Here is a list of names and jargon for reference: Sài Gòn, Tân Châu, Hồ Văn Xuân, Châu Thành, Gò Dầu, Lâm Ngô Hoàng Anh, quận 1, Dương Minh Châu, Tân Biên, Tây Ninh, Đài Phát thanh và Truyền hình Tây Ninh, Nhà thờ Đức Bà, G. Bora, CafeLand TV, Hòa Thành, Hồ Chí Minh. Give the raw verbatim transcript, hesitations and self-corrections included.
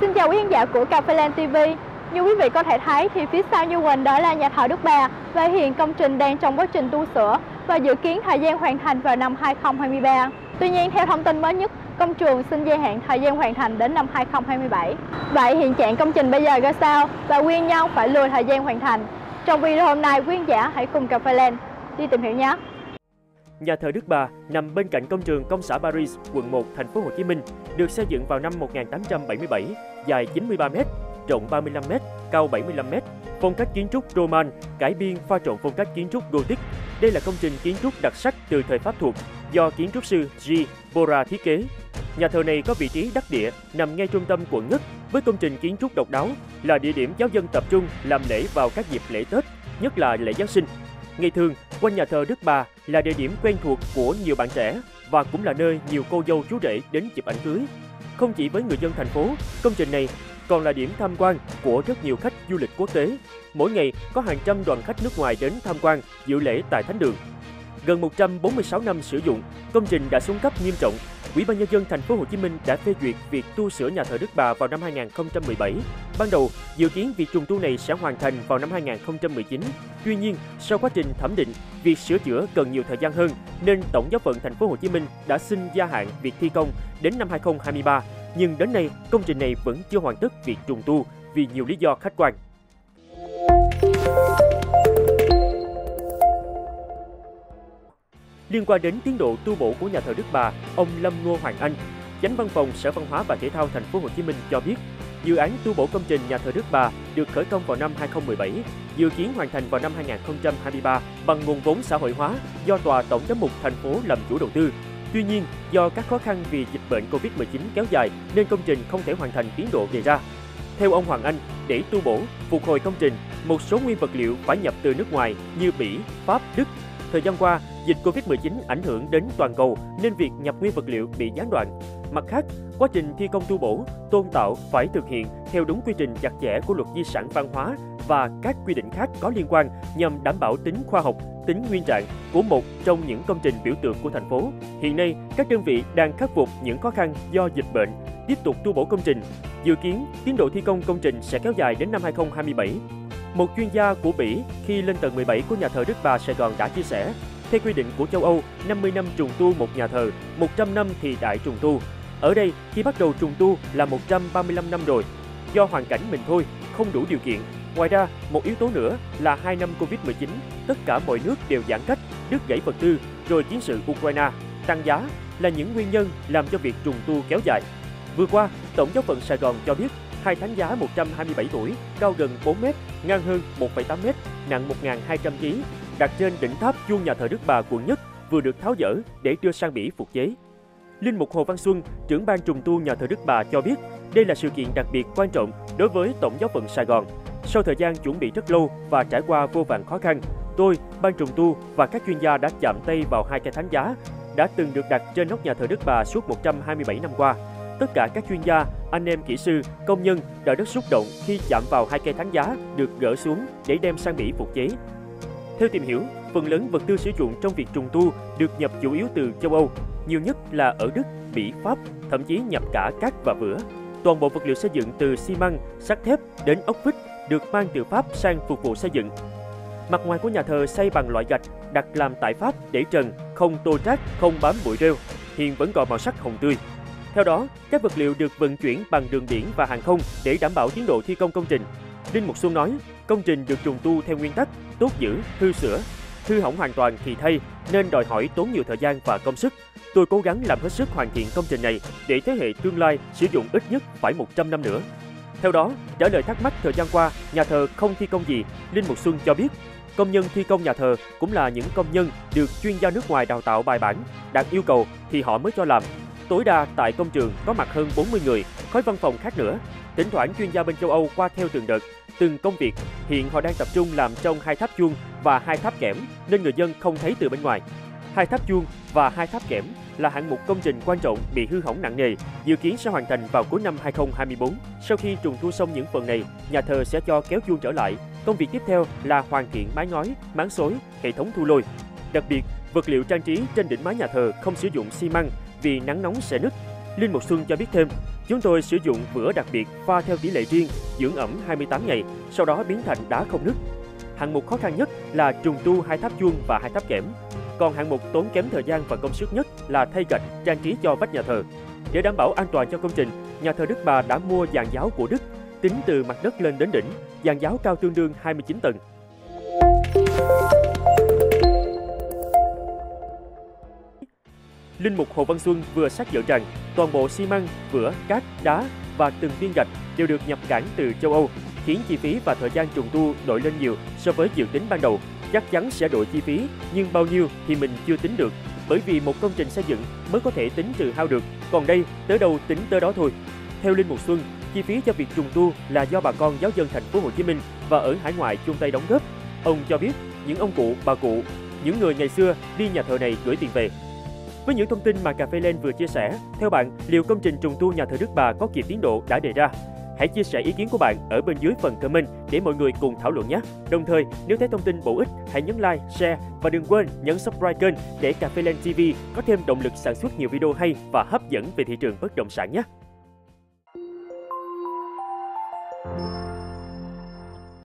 Xin chào quý khán giả của CafeLand ti vi. Như quý vị có thể thấy thì phía sau như Quỳnh đó là nhà thờ Đức Bà và hiện công trình đang trong quá trình tu sửa và dự kiến thời gian hoàn thành vào năm hai không hai ba. Tuy nhiên theo thông tin mới nhất, công trường xin gia hạn thời gian hoàn thành đến năm hai không hai bảy. Vậy hiện trạng công trình bây giờ ra sao và nguyên nhân phải lùi thời gian hoàn thành? Trong video hôm nay, quý khán giả hãy cùng CafeLand đi tìm hiểu nhé. Nhà thờ Đức Bà nằm bên cạnh công trường công xã Paris, quận một, thành phố Hồ Chí Minh, được xây dựng vào năm một nghìn tám trăm bảy mươi bảy, dài chín mươi ba mét, rộng ba mươi lăm mét, cao bảy mươi lăm mét, phong cách kiến trúc Roman, cải biên pha trộn phong cách kiến trúc Gothic. Đây là công trình kiến trúc đặc sắc từ thời Pháp thuộc do kiến trúc sư G. Bora thiết kế. Nhà thờ này có vị trí đắc địa, nằm ngay trung tâm quận nhất, với công trình kiến trúc độc đáo, là địa điểm giáo dân tập trung làm lễ vào các dịp lễ Tết, nhất là lễ Giáng sinh. Ngày thường, quanh nhà thờ Đức Bà là địa điểm quen thuộc của nhiều bạn trẻ và cũng là nơi nhiều cô dâu chú rể đến chụp ảnh cưới. Không chỉ với người dân thành phố, công trình này còn là điểm tham quan của rất nhiều khách du lịch quốc tế. Mỗi ngày có hàng trăm đoàn khách nước ngoài đến tham quan, dự lễ tại thánh đường. Gần một trăm bốn mươi sáu năm sử dụng, công trình đã xuống cấp nghiêm trọng. Ủy ban nhân dân thành phố Hồ Chí Minh đã phê duyệt việc tu sửa nhà thờ Đức Bà vào năm hai nghìn không trăm mười bảy. Ban đầu, dự kiến việc trùng tu này sẽ hoàn thành vào năm hai nghìn không trăm mười chín. Tuy nhiên, sau quá trình thẩm định, việc sửa chữa cần nhiều thời gian hơn nên Tổng Giáo phận thành phố Hồ Chí Minh đã xin gia hạn việc thi công đến năm hai không hai ba. Nhưng đến nay, công trình này vẫn chưa hoàn tất việc trùng tu vì nhiều lý do khách quan. Liên quan đến tiến độ tu bổ của nhà thờ Đức Bà, ông Lâm Ngô Hoàng Anh, Chánh Văn phòng Sở Văn hóa và Thể thao Thành phố Hồ Chí Minh cho biết, dự án tu bổ công trình nhà thờ Đức Bà được khởi công vào năm hai không một bảy, dự kiến hoàn thành vào năm hai nghìn không trăm hai mươi ba bằng nguồn vốn xã hội hóa do Tòa Tổng giám mục thành phố làm chủ đầu tư. Tuy nhiên, do các khó khăn vì dịch bệnh Covid mười chín kéo dài nên công trình không thể hoàn thành tiến độ đề ra. Theo ông Hoàng Anh, để tu bổ, phục hồi công trình, một số nguyên vật liệu phải nhập từ nước ngoài như Bỉ, Pháp, Đức. Thời gian qua, dịch Covid mười chín ảnh hưởng đến toàn cầu nên việc nhập nguyên vật liệu bị gián đoạn. Mặt khác, quá trình thi công tu bổ, tôn tạo phải thực hiện theo đúng quy trình chặt chẽ của Luật Di sản Văn hóa và các quy định khác có liên quan nhằm đảm bảo tính khoa học, tính nguyên trạng của một trong những công trình biểu tượng của thành phố. Hiện nay, các đơn vị đang khắc phục những khó khăn do dịch bệnh, tiếp tục tu bổ công trình. Dự kiến, tiến độ thi công công trình sẽ kéo dài đến năm hai không hai bảy. Một chuyên gia của Bỉ khi lên tầng mười bảy của nhà thờ Đức Bà Sài Gòn đã chia sẻ, theo quy định của châu Âu, năm mươi năm trùng tu một nhà thờ, một trăm năm thì đại trùng tu. Ở đây, khi bắt đầu trùng tu là một trăm ba mươi lăm năm rồi, do hoàn cảnh mình thôi, không đủ điều kiện. Ngoài ra, một yếu tố nữa là hai năm Covid mười chín, tất cả mọi nước đều giãn cách, đứt gãy vật tư, rồi chiến sự Ukraine, tăng giá là những nguyên nhân làm cho việc trùng tu kéo dài. Vừa qua, Tổng Giáo phận Sài Gòn cho biết, hai thánh giá một trăm hai mươi bảy tuổi, cao gần bốn mét, ngang hơn một phẩy tám mét, nặng một nghìn hai trăm ki lô gam, đặt trên đỉnh tháp chuông nhà thờ Đức Bà quận nhất vừa được tháo dỡ để đưa sang Bỉ phục chế. Linh mục Hồ Văn Xuân, trưởng ban trùng tu nhà thờ Đức Bà cho biết, đây là sự kiện đặc biệt quan trọng đối với Tổng Giáo phận Sài Gòn. Sau thời gian chuẩn bị rất lâu và trải qua vô vàn khó khăn, tôi, ban trùng tu và các chuyên gia đã chạm tay vào hai cây thánh giá đã từng được đặt trên nóc nhà thờ Đức Bà suốt một trăm hai mươi bảy năm qua. Tất cả các chuyên gia, anh em kỹ sư, công nhân đã rất xúc động khi chạm vào hai cây thánh giá được gỡ xuống để đem sang Bỉ phục chế. Theo tìm hiểu, phần lớn vật tư sử dụng trong việc trùng tu được nhập chủ yếu từ châu Âu, nhiều nhất là ở Đức, Bỉ, Pháp, thậm chí nhập cả cát và vữa. Toàn bộ vật liệu xây dựng từ xi măng, sắt thép đến ốc vít được mang từ Pháp sang phục vụ xây dựng. Mặt ngoài của nhà thờ xây bằng loại gạch đặt làm tại Pháp để trần, không tô trát, không bám bụi rêu, hiện vẫn còn màu sắc hồng tươi. Theo đó, các vật liệu được vận chuyển bằng đường biển và hàng không để đảm bảo tiến độ thi công công trình. Linh mục Xuân nói, công trình được trùng tu theo nguyên tắc tốt giữ, hư sửa, hư hỏng hoàn toàn thì thay nên đòi hỏi tốn nhiều thời gian và công sức. Tôi cố gắng làm hết sức hoàn thiện công trình này để thế hệ tương lai sử dụng ít nhất phải một trăm năm nữa. Theo đó, trả lời thắc mắc thời gian qua, nhà thờ không thi công gì, Linh mục Xuân cho biết, công nhân thi công nhà thờ cũng là những công nhân được chuyên gia nước ngoài đào tạo bài bản, đạt yêu cầu thì họ mới cho làm. Tối đa tại công trường có mặt hơn bốn mươi người, khối văn phòng khác nữa. Thỉnh thoảng chuyên gia bên châu Âu qua theo từng đợt, từng công việc. Hiện họ đang tập trung làm trong hai tháp chuông và hai tháp kẽm nên người dân không thấy từ bên ngoài. Hai tháp chuông và hai tháp kẽm là hạng mục công trình quan trọng bị hư hỏng nặng nề, dự kiến sẽ hoàn thành vào cuối năm hai không hai tư. Sau khi trùng tu xong những phần này, nhà thờ sẽ cho kéo chuông trở lại. Công việc tiếp theo là hoàn thiện mái ngói, máng xối, hệ thống thu lôi. Đặc biệt, vật liệu trang trí trên đỉnh mái nhà thờ không sử dụng xi măng vì nắng nóng sẽ nứt. Linh Mục Xuân cho biết thêm, chúng tôi sử dụng vữa đặc biệt pha theo tỷ lệ riêng, dưỡng ẩm hai mươi tám ngày, sau đó biến thành đá không nứt. Hạng mục khó khăn nhất là trùng tu hai tháp chuông và hai tháp kẽm. Còn hạng mục tốn kém thời gian và công sức nhất là thay gạch, trang trí cho vách nhà thờ. Để đảm bảo an toàn cho công trình, nhà thờ Đức Bà đã mua giàn giáo của Đức, tính từ mặt đất lên đến đỉnh, giàn giáo cao tương đương hai mươi chín tầng. Linh mục Hồ Văn Xuân vừa xác nhận rằng toàn bộ xi măng, vữa, cát, đá và từng viên gạch đều được nhập cảng từ châu Âu, khiến chi phí và thời gian trùng tu đội lên nhiều so với dự tính ban đầu. Chắc chắn sẽ đội chi phí, nhưng bao nhiêu thì mình chưa tính được, bởi vì một công trình xây dựng mới có thể tính trừ hao được, còn đây tới đâu tính tới đó thôi. Theo Linh mục Xuân, chi phí cho việc trùng tu là do bà con giáo dân thành phố Hồ Chí Minh và ở hải ngoại chung tay đóng góp. Ông cho biết những ông cụ, bà cụ, những người ngày xưa đi nhà thờ này gửi tiền về. Với những thông tin mà CafeLand vừa chia sẻ, theo bạn, liệu công trình trùng tu nhà thờ Đức Bà có kịp tiến độ đã đề ra? Hãy chia sẻ ý kiến của bạn ở bên dưới phần comment để mọi người cùng thảo luận nhé. Đồng thời, nếu thấy thông tin bổ ích, hãy nhấn like, share và đừng quên nhấn subscribe kênh để CafeLand ti vi có thêm động lực sản xuất nhiều video hay và hấp dẫn về thị trường bất động sản nhé.